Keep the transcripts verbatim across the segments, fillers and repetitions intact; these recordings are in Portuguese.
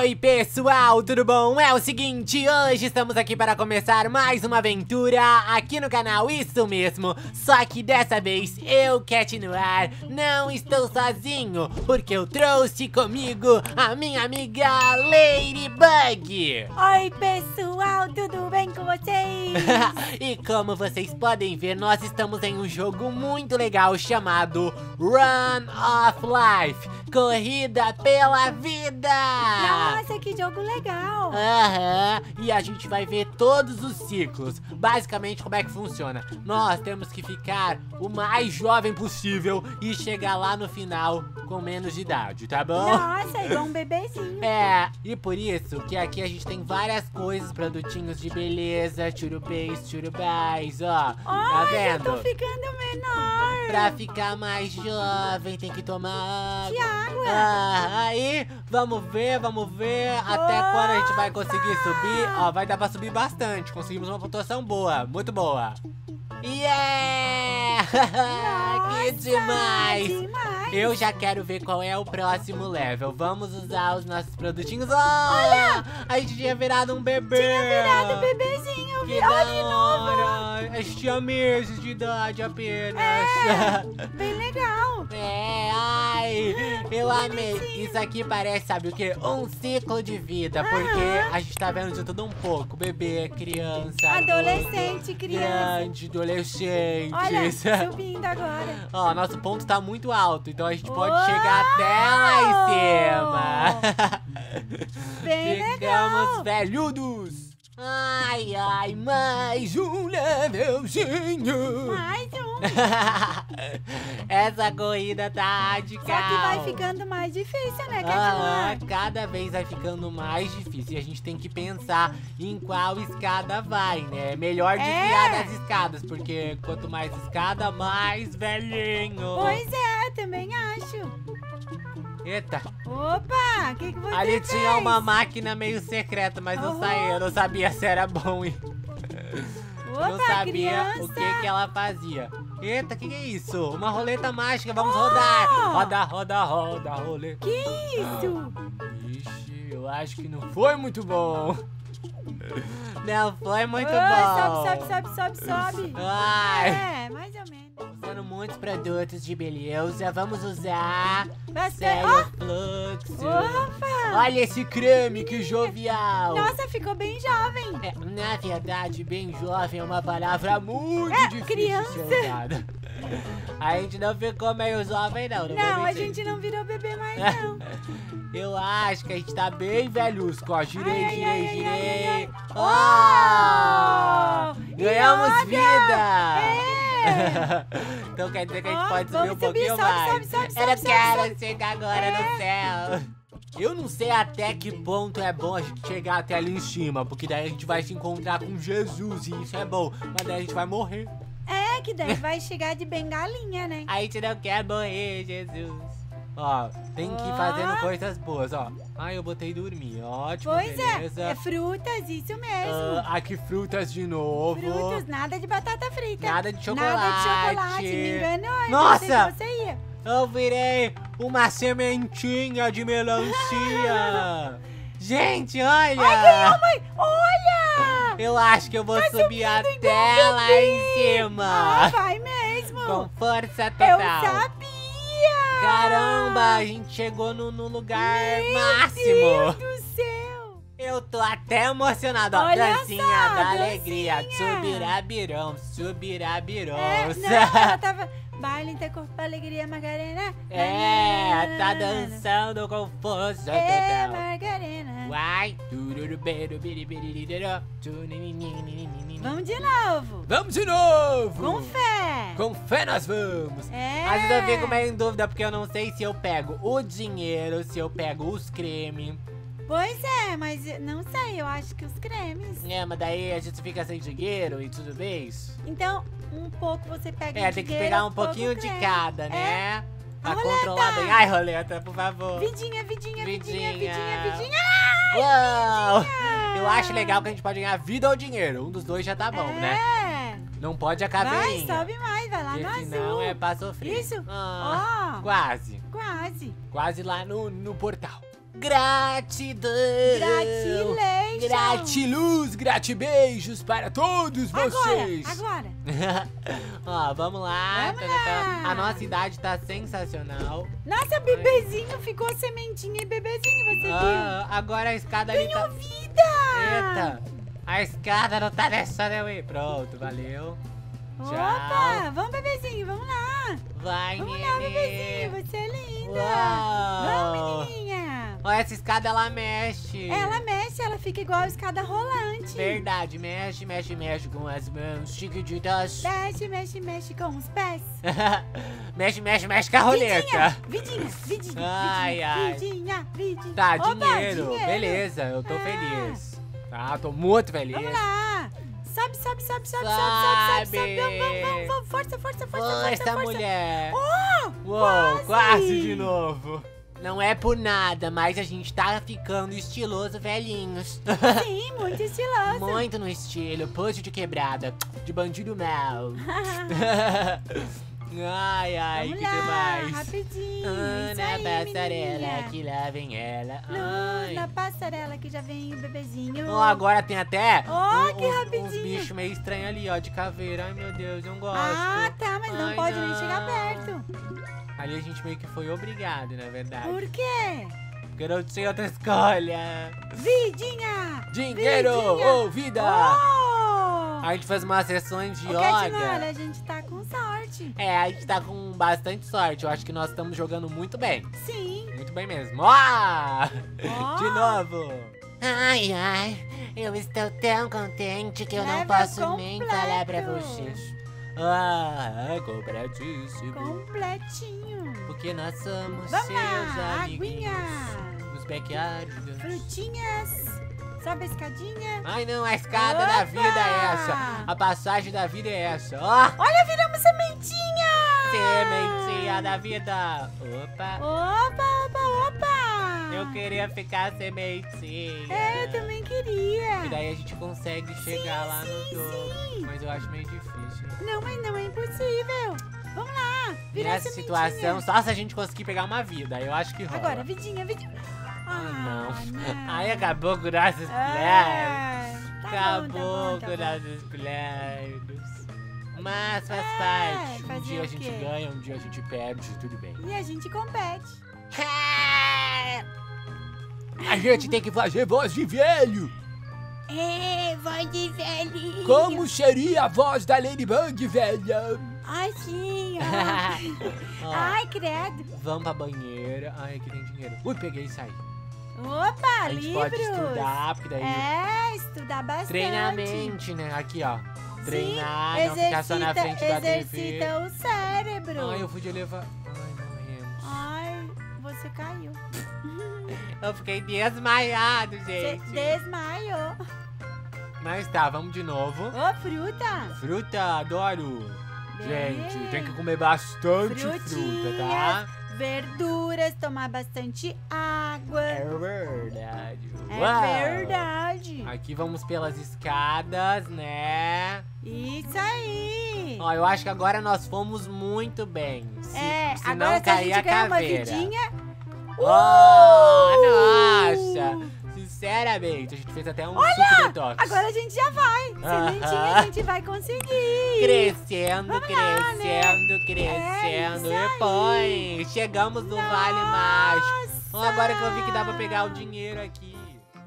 Oi pessoal, tudo bom? É o seguinte, hoje estamos aqui para começar mais uma aventura aqui no canal, isso mesmo. Só que dessa vez eu, Cat Noir, não estou sozinho, porque eu trouxe comigo a minha amiga Ladybug. Oi pessoal, tudo bem com vocês? E como vocês podem ver, nós estamos em um jogo muito legal chamado Run of Life, Corrida pela Vida. Nossa, que jogo legal! Aham, e a gente vai ver todos os ciclos. Basicamente, como é que funciona? Nós temos que ficar o mais jovem possível e chegar lá no final com menos de idade, tá bom? Nossa, igual um bebezinho. É, e por isso que aqui a gente tem várias coisas, produtinhos de beleza, churupês, churubais, ó. Oh, tá vendo? Eu tô ficando menor. Pra ficar mais jovem, tem que tomar água. Que água? Ah, aí, vamos ver, vamos ver até quando a gente vai conseguir subir. Ó, vai dar pra subir bastante. Conseguimos uma pontuação boa, muito boa. Yeah! Nossa, que demais. demais! Eu já quero ver qual é o próximo level. Vamos usar os nossos produtinhos. Oh, olha! A gente tinha virado um bebê! Tinha virado um bebezinho! Que olha de novo! A gente tinha meses de idade apenas. É, bem legal! É, ai! Eu amei! Isso aqui parece, sabe o quê? Um ciclo de vida, porque uh-huh. a gente tá vendo de tudo um pouco. Bebê, criança, adolescente, adulto, criança. Grande, adolescente. Olha, subindo agora. Ó, nosso ponto tá muito alto, então a gente pode Uou! chegar até lá em cima. Bem Ficamos legal. velhudos. Ai, ai, mais um levelzinho. Mais um. Essa corrida tá radical. Só que vai ficando mais difícil, né, Cat Noir? Cada vez vai ficando mais difícil. E a gente tem que pensar em qual escada vai, né? Melhor desviar é. das escadas, porque quanto mais escada, mais velhinho. Pois é, também acho. Eita! Opa! O que, que você Ali fez? Tinha uma máquina meio secreta, mas não saía, eu não sabia se era bom. Opa, não sabia criança. o que, que ela fazia. Eita, o que, que é isso? Uma roleta mágica, vamos oh! rodar! Roda, roda, roda, roleta. Que isso? Ah, ixi, eu acho que não foi muito bom. Não foi muito oh, bom. Sobe, sobe, sobe, sobe, sobe. Ai. É, mais ou menos. Usando muitos produtos de beleza, vamos usar Cellofluxo. Oh. Olha esse creme, que jovial. Nossa, ficou bem jovem. É, na verdade, bem jovem é uma palavra muito é, difícil criança. de ser usada. A gente não ficou meio jovem, não. Não, não a gente não virou bebê mais, não. Eu acho que a gente tá bem velhusco, ó. Girei, ai, girei, ai, girei. Ai, ai, ai. Oh! Ganhamos vida! É. Então quer dizer que a gente oh, pode subir um subir, pouquinho sobe, mais. Sobe, sobe, sobe, eu sobe, quero sobe. chegar agora é. no céu. Eu não sei até que ponto é bom a gente chegar até ali em cima, porque daí a gente vai se encontrar com Jesus e isso é bom. Mas daí a gente vai morrer. É, que daí vai chegar de bengalinha, né? A gente não quer morrer, Jesus. Ó, tem que ir fazendo oh. coisas boas, ó. Ai, eu botei dormir, ótimo, pois beleza. é, é frutas, isso mesmo. Uh, aqui frutas de novo. Frutas, nada de batata frita. Nada de chocolate. Nada de chocolate, me enganou. Nossa! Você ia. Eu virei uma sementinha de melancia. Gente, olha! Ai, mãe, olha! Eu acho que eu vou tá subir até lá em cima. Ah, vai mesmo. Com força total. Eu sabia. Caramba, a gente chegou no, no lugar Meu máximo. Deus do céu. Eu tô até emocionado. Ó, dancinha só, da dancinha. alegria. Subirabirão, subirabirão. É, não, ela tava... Baile intercorpo, alegria, Margarena. É, tá dançando com força. É, Margarena. Uai. Vamos de novo. Vamos de novo. Com fé. Com fé nós vamos. É. Às vezes eu fico meio em dúvida, porque eu não sei se eu pego o dinheiro, se eu pego os cremes. Pois é, mas não sei, eu acho que os cremes. É, mas daí a gente fica sem dinheiro e tudo bem. Então, um pouco você pega é, o dinheiro, É, tem que pegar um, um pouquinho de creme. cada, né? É. Pra controlar bem. Ai, roleta, por favor. Vidinha, vidinha, vidinha, vidinha, vidinha. vidinha. Uau! Vidinha. Eu acho legal que a gente pode ganhar vida ou dinheiro. Um dos dois já tá bom, é. né? É. Não pode a caveirinha. Vai, sobe mais, vai lá no azul. Senão é pra sofrer. Isso? Ah, oh. Quase. Quase. Quase lá no, no portal. Gratidão! Gratilation! Gratiluz, gratibijos para todos agora, vocês! Agora, agora! Ó, vamos lá. vamos lá! A nossa idade tá sensacional. Nossa, bebezinho Ai. ficou sementinha e bebezinho, você ah, viu? Agora a escada Ganhou ali tá... vida! Eita! A escada não tá deixando eu ir. Pronto, valeu. Tchau. Opa! Vamos, bebezinho, vamos lá! Vai, Vamos nenê. lá, bebezinho, você é linda! Uau. Vamos, menininha! Ó, essa escada, ela mexe! Ela mexe, ela fica igual a escada rolante! Verdade, mexe, mexe, mexe com as mãos, chique de das. Mexe, mexe, mexe com os pés! Mexe, mexe, mexe com a roleta! Vidinha, vidinha, vidinha, ai, vidinha, ai. vidinha, vidinha! Tá, Opa, dinheiro. dinheiro! Beleza, eu tô ah. feliz! Tá, tô muito feliz! Vamos lá! Sobe, sobe, sobe, sobe, sobe, sobe, sobe, sobe, vamos, vamos, vamos, força, força, força, força, força. Força, mulher. Oh, Uou, quase. quase de novo. Não é por nada, mas a gente tá ficando estiloso, velhinhos. Sim, muito estiloso. Muito no estilo, pose de quebrada, de bandido mal. Ai, ai, vamos que lá, demais. Rapidinho, Ana Passarela, que lá vem ela. Ana Passarela, que já vem o bebezinho. Ó, agora tem até oh, um, que rapidinho. uns bichos meio estranhos ali, ó, de caveira. Ai, meu Deus, eu não gosto. Ah, tá, mas ai, não pode não. nem chegar perto. Ali a gente meio que foi obrigado, na verdade. Por quê? Porque não tinha outra escolha. Vidinha! Dinheiro ou oh, vida! Oh. A gente faz umas sessões de yoga. A gente tá com sorte. É, a gente tá com bastante sorte. Eu acho que nós estamos jogando muito bem. Sim. Muito bem mesmo. Ó! Oh! De novo. Ai, ai. Eu estou tão contente que eu Leva não posso completo. nem falar pra vocês. Ah, completíssimo. Completinho. Porque nós somos Vamos seus lá, amiguinhos. Aguinha. Os backyards. Frutinhas. Sobe a escadinha. Ai, não, a escada Opa! da vida é essa. A passagem da vida é essa. Oh. Olha, viramos sementinha. Sementinha da vida. Opa. Opa, opa, opa. Eu queria ficar sementinha. É, eu também queria. E daí a gente consegue chegar sim, lá sim, no topo. Sim. Mas eu acho meio difícil. Não, mas não é impossível. Vamos lá. Virar Nessa sementinha. situação, só se a gente conseguir pegar uma vida. Eu acho que rola. Agora, vidinha, vidinha. Ah, não. não. Aí acabou com nossos ah, planos. Tá acabou tá bom, tá bom, tá com bom. nossos planos. Mas faz é, parte. Um dia a gente ganha, um dia a gente perde, tudo bem. E a gente compete. A gente tem que fazer voz de velho. É, voz de velho. Como seria a voz da Ladybug, velha? Ai, sim. Ó. Ai, credo. Vamos pra banheira. Ai, aqui tem dinheiro. Ui, peguei e saí. Opa, livros! A gente livros. pode estudar, porque daí... É, estudar bastante. Treinar a mente, né? Aqui, ó. Treinar, Sim, não exercita, ficar só na frente da T V. Exercita o cérebro. Ai, eu fui de elevar... Ai, morremos. Ai, você caiu. Eu fiquei desmaiado, gente. Você desmaiou. Mas tá, vamos de novo. Ô, fruta! Fruta, adoro. Bem. Gente, tem que comer bastante Frutinhas. fruta, tá? Verduras, tomar bastante água. É verdade. É Uau. verdade. Aqui vamos pelas escadas, né? Isso aí. Ó, eu acho que agora nós fomos muito bem. Se, é, se agora não cair a caveira. Vidinha... Uh! Oh, nossa. Sinceramente, a gente fez até um Olha, suco detox. Agora a gente já vai. Sementinha uh-huh. a gente vai conseguir. Crescendo, Vamos crescendo, lá, né? crescendo. É, e põe. Chegamos no Nossa. Vale Mágico. Oh, agora que eu vi que dá pra pegar o dinheiro aqui.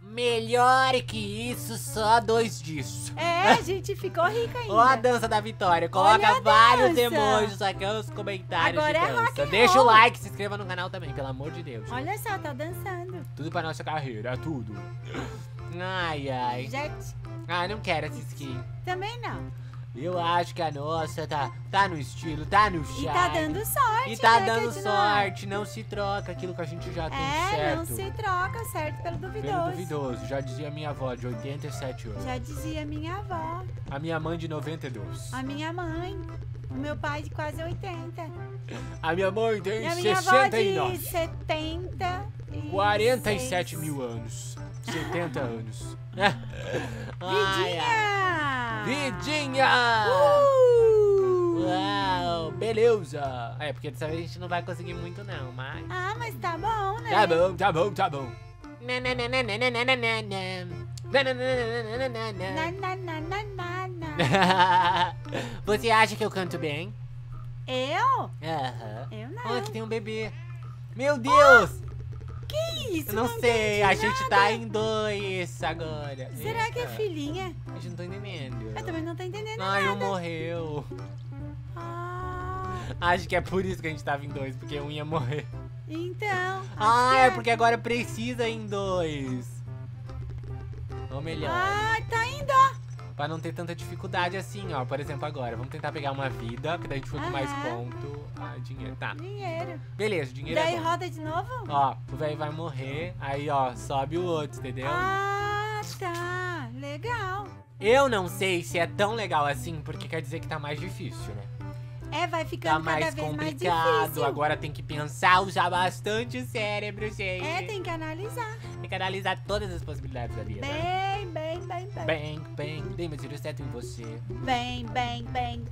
Melhor que isso, só dois disso. É, a gente ficou rica ainda. Ó a dança da vitória. Coloca vários emojis aqui nos comentários Agora de dança. É Deixa o like, se inscreva no canal também, pelo amor de Deus. Olha só, tá dançando. Tudo pra nossa carreira, tudo. Ai, ai. Gente. Ah, não quero essa skin. Também não. Eu acho que a nossa tá, tá no estilo, tá no chá. E tá dando sorte, E tá né, dando sorte, não se troca aquilo que a gente já é, tem certo. É, não se troca, certo, pelo duvidoso. Pelo duvidoso, já dizia minha avó de oitenta e sete anos. Já dizia minha avó. A minha mãe de noventa e dois. A minha mãe. O meu pai de quase oitenta. A minha mãe tem sessenta e nove. E a minha avó de setenta e seis. quarenta e sete mil anos. setenta anos. Vidinha! Vidinha! Uh! Uau, beleza! É, porque dessa vez a gente não vai conseguir muito não, mas... Ah, mas tá bom, né? Tá bom, tá bom, tá bom. Você acha que eu canto bem? Eu? Aham. Eu não. Olha que tem um bebê. Meu Deus! Oh, que isso? Eu não, não sei, a gente nada. Tá em dois agora. Será Eita. que é filhinha? A gente não tá entendendo. Eu também não tô entendendo Ai, nada. Ai, um morreu. Ah. Acho que é por isso que a gente tava em dois, porque um ia morrer. Então. Ah, é porque agora precisa em dois. Ou melhor. Ah, tá indo. Pra não ter tanta dificuldade assim, ó. Por exemplo, agora. Vamos tentar pegar uma vida, que daí a gente foi com mais ponto. Ah, dinheiro. Tá. Dinheiro. Beleza, dinheiro é bom. Daí roda de novo? Ó, o velho vai morrer. Aí, ó, sobe o outro, entendeu? Ah, tá. Legal. Eu não sei se é tão legal assim, porque quer dizer que tá mais difícil, né? É, vai ficando cada vez mais difícil. Tá mais complicado, agora tem que pensar, usar bastante o cérebro, gente. É, tem que analisar. Tem que analisar todas as possibilidades da vida. Bem, bem, bem, bem. Bem, bem, dei meu tiro certo em você. Bem, bem, bem.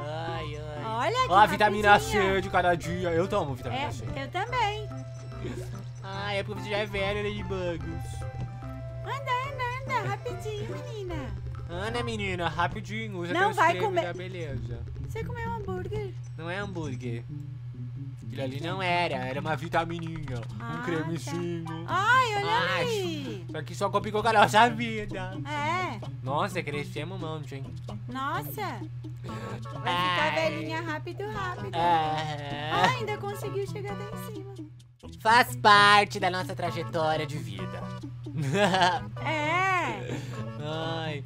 Ai, ai. Olha que Ó, a vitamina C de cada dia. Eu tomo vitamina é, C. Eu também. Ai, é porque você já é velho, Ladybug. Anda, anda, anda, rapidinho, menina. Ana, menina, rapidinho, usa Não vai comer. Beleza. Você comeu um hambúrguer? Não é hambúrguer. Aquilo ali não era, era uma vitamininha. Ah, um cremecinho. Tá. Ai, olha ali. Só que só complicou a nossa vida. É. Nossa, crescemos um monte, hein? Nossa. Vai ficar Ai. velhinha rápido, rápido. É. Ah, ainda conseguiu chegar lá em cima. Faz parte da nossa trajetória de vida. É. Ai.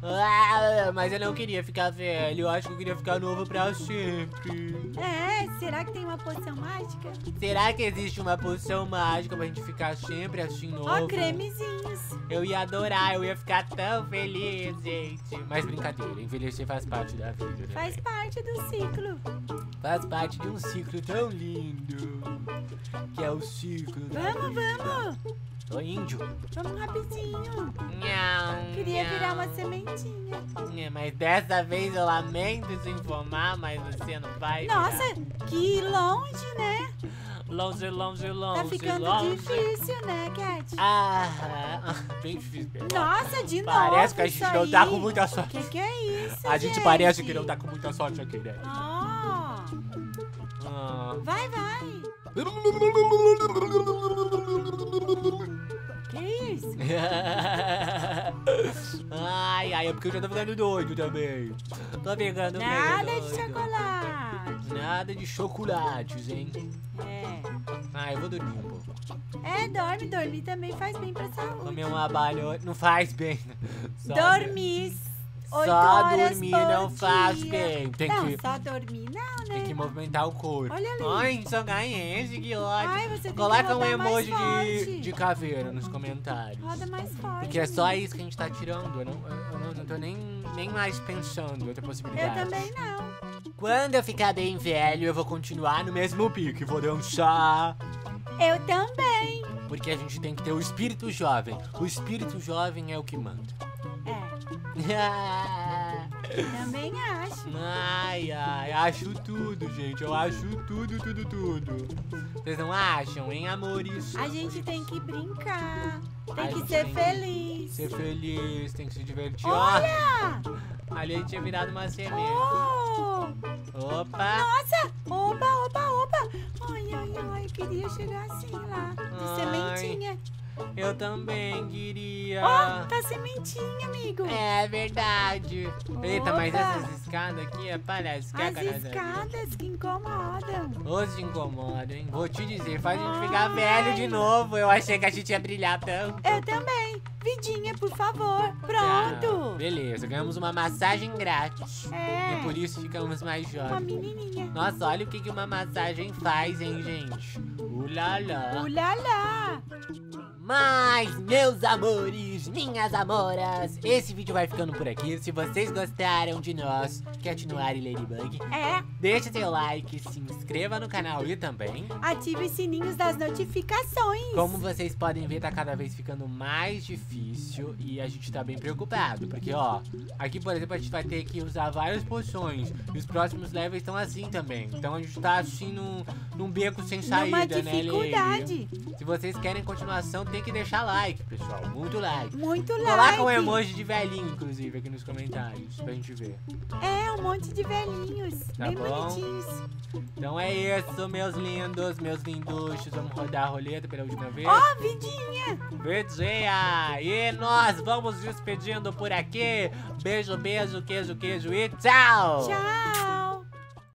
Ah, mas eu não queria ficar velho, eu acho que eu queria ficar novo pra sempre. É, será que tem uma poção mágica? Será que existe uma poção mágica pra gente ficar sempre assim novo? Ó, oh, cremezinhos. Eu ia adorar, eu ia ficar tão feliz, gente. Mas brincadeira, envelhecer faz parte da vida, né? Faz parte do ciclo. Faz parte de um ciclo tão lindo, que é o ciclo da vida. Vamos, vamos! Tô índio. Vamos rapidinho. Não, Queria não. virar uma sementinha. É, mas dessa vez eu lamento se informar, mas você não vai. Nossa, virar. que longe, né? Longe, longe, longe. Tá ficando longe. difícil, né, Cat? Ah, bem difícil. Nossa, de novo. Parece que a gente não tá com muita sorte. Que que é isso, gente? A gente parece que não tá com muita sorte aqui, né? Ó. Oh. Ah. Vai, vai. Que isso? Ai, ai, é porque eu já tô ficando doido também. Tô pegando Nada meio doido. de chocolate. Nada de chocolates, hein? É. Ah, eu vou dormir um pouco. É, dorme, dormir também faz bem pra saúde. Comer uma balhona não faz bem. Só dormir. Só dormir não dia. faz bem. Tem não, que... só dormir não. Tem que movimentar o corpo. Olha ali. Ai, só ganha esse, que ódio. Ai, você tem Coloca que um emoji de, de caveira nos comentários. Roda mais forte. Porque é só isso que a gente tá tirando. Eu não, eu não, eu não tô nem, nem mais pensando em outra possibilidade. Eu também não. Quando eu ficar bem velho, eu vou continuar no mesmo pique. Vou dançar. Eu também. Porque a gente tem que ter o espírito jovem. O espírito jovem é o que manda. É. Também acho. Ai, ai, acho tudo, gente. Eu acho tudo, tudo, tudo. Vocês não acham, hein, amores? A gente tem que brincar. Tem a que ser tem feliz. Ser feliz, tem que se divertir. Olha! Oh, ali a gente tinha virado uma semente. Oh. Opa! Nossa! Opa, opa, opa! Ai, ai, ai, eu queria chegar assim lá. De sementinha. Eu também queria. Ó, oh, tá sementinha, amigo. É verdade. Opa. Eita, mas essas escadas aqui é parece que As é escadas que incomodam. Hoje incomodam, hein? Vou te dizer, faz Ai. a gente ficar velho de novo. Eu achei que a gente ia brilhar tanto. Eu também. Vidinha, por favor. Pronto. Ah, beleza, ganhamos uma massagem grátis. É. E por isso ficamos mais jovens. Uma menininha. Nossa, olha o que que uma massagem faz, hein, gente? Ulala. Ulala. Mas, meus amores, minhas amoras, esse vídeo vai ficando por aqui. Se vocês gostaram de nós, Cat Noir e Ladybug, é. deixe seu like, se inscreva no canal e também ative os sininhos das notificações. Como vocês podem ver, tá cada vez ficando mais difícil e a gente tá bem preocupado, porque ó, aqui por exemplo a gente vai ter que usar várias poções e os próximos levels estão assim também. Então a gente tá assim num, num beco sem saída, Numa dificuldade. né, Lady? Se vocês querem continuação, tem que deixar like, pessoal. Muito like. Muito like. Coloca um emoji de velhinho, inclusive, aqui nos comentários, pra gente ver. É, um monte de velhinhos. Tá bem bom? bonitinhos. Então é isso, meus lindos, meus linduchos. Vamos rodar a roleta pela última vez. Ó, oh, vidinha. Vidinha. E nós vamos despedindo por aqui. Beijo, beijo, queijo, queijo e tchau. Tchau.